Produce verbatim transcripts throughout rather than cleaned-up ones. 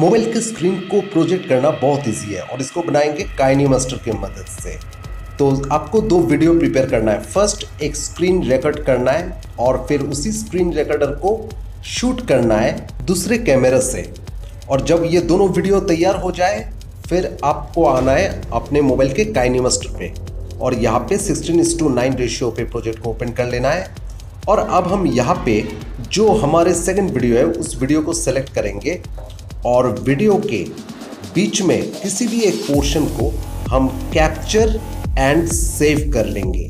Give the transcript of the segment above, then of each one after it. Mobile के screen को project करना बहुत ईजी है और इसको बनाएंगे काइनेमास्टर की मदद से। तो आपको दो वीडियो प्रिपेयर करना है। फर्स्ट एक स्क्रीन रिकॉर्ड करना है और फिर उसी स्क्रीन रिकॉर्डर को शूट करना है दूसरे कैमरे से। और जब ये दोनों वीडियो तैयार हो जाए फिर आपको आना है अपने मोबाइल के काइनेमास्टर पे और यहाँ पे सोलह इस टू नाइन रेशियो पे प्रोजेक्ट को ओपन कर लेना है। और अब हम यहाँ पे जो हमारे सेकंड वीडियो है उस वीडियो को सेलेक्ट करेंगे और वीडियो के बीच में किसी भी एक पोर्शन को हम कैप्चर एंड सेव कर लेंगे।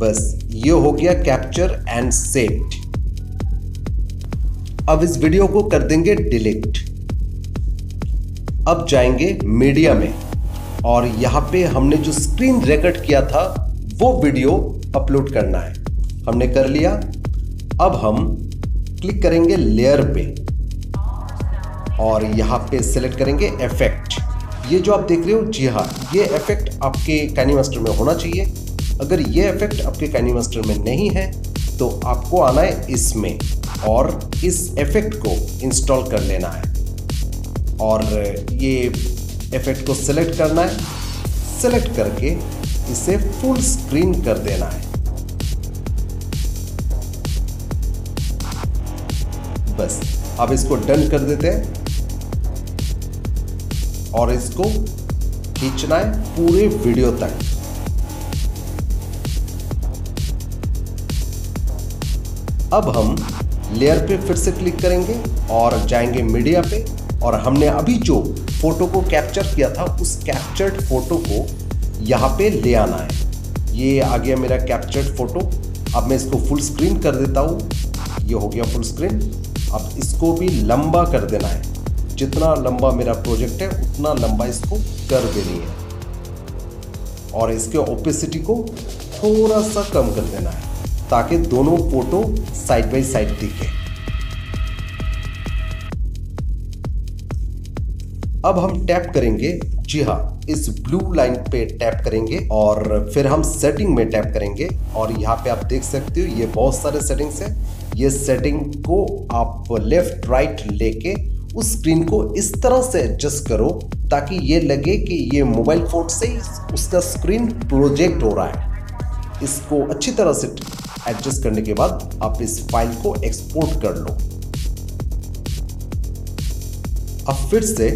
बस ये हो गया कैप्चर एंड सेव। अब इस वीडियो को कर देंगे डिलीट। अब जाएंगे मीडिया में और यहाँ पे हमने जो स्क्रीन रिकॉर्ड किया था वो वीडियो अपलोड करना है। हमने कर लिया। अब हम क्लिक करेंगे लेयर पे और यहाँ पे सिलेक्ट करेंगे इफेक्ट। ये जो आप देख रहे हो, जी हाँ, ये इफेक्ट आपके काइनेमास्टर में होना चाहिए। अगर ये इफेक्ट आपके काइनेमास्टर में नहीं है तो आपको आना है इसमें और इस इफेक्ट को इंस्टॉल कर लेना है और ये इफेक्ट को सिलेक्ट करना है। सिलेक्ट करके इसे फुल स्क्रीन कर देना है। बस अब इसको डन कर देते हैं और इसको खींचना है पूरे वीडियो तक। अब हम लेयर पे फिर से क्लिक करेंगे और जाएंगे मीडिया पे और हमने अभी जो फोटो को कैप्चर किया था उस कैप्चर्ड फोटो को यहाँ पे ले आना है। ये आ गया मेरा कैप्चर्ड फोटो। अब मैं इसको फुल स्क्रीन कर देता हूँ। ये हो गया फुल स्क्रीन। अब इसको भी लंबा कर देना है। जितना लंबा मेरा प्रोजेक्ट है उतना लंबा इसको कर देनी है और इसके ओपेसिटी को थोड़ा सा कम कर देना है ताकि दोनों फोटो साइड बाय साइड दिखे। अब हम टैप करेंगे, जी हाँ, इस ब्लू लाइन पे टैप करेंगे और फिर हम सेटिंग में टैप करेंगे और यहाँ पे आप देख सकते हो ये बहुत सारे सेटिंग्स है। ये सेटिंग को आप लेफ्ट राइट लेके उस स्क्रीन को इस तरह से एडजस्ट करो ताकि ये लगे कि ये मोबाइल फोन से उसका स्क्रीन प्रोजेक्ट हो रहा है। इसको अच्छी तरह से एडजस्ट करने के बाद आप इस फाइल को एक्सपोर्ट कर लो। अब फिर से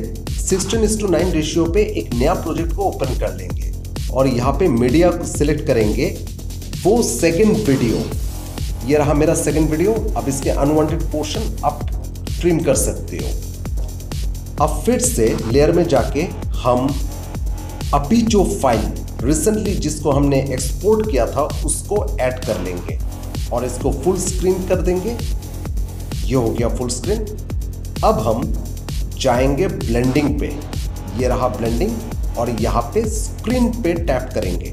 सोलह इस टू नाइन रेशियो पे एक नया प्रोजेक्ट को ओपन कर लेंगे और यहाँ पे मीडिया को सिलेक्ट करेंगे वो सेकंड वीडियो। ये रहा मेरा सेकंड वीडियो। अब इसके अनवांटेड पोर्शन आप ट्रिम कर सकते हो। अब फिर से लेयर में जाके हम अभी जो फाइल रिसेंटली जिसको हमने एक्सपोर्ट किया था उसको ऐड कर लेंगे और इसको फुल स्क्रीन कर देंगे। ये हो गया फुल स्क्रीन। अब हम जाएंगे ब्लेंडिंग पे। ये रहा ब्लेंडिंग और यहाँ पे स्क्रीन पे टैप करेंगे।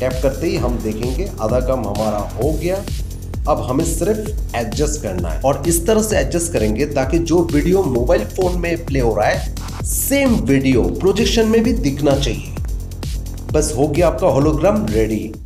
टैप करते ही हम देखेंगे आधा काम हमारा हो गया। अब हमें सिर्फ एडजस्ट करना है और इस तरह से एडजस्ट करेंगे ताकि जो वीडियो मोबाइल फोन में प्ले हो रहा है सेम वीडियो प्रोजेक्शन में भी दिखना चाहिए। बस हो गया आपका होलोग्राम रेडी।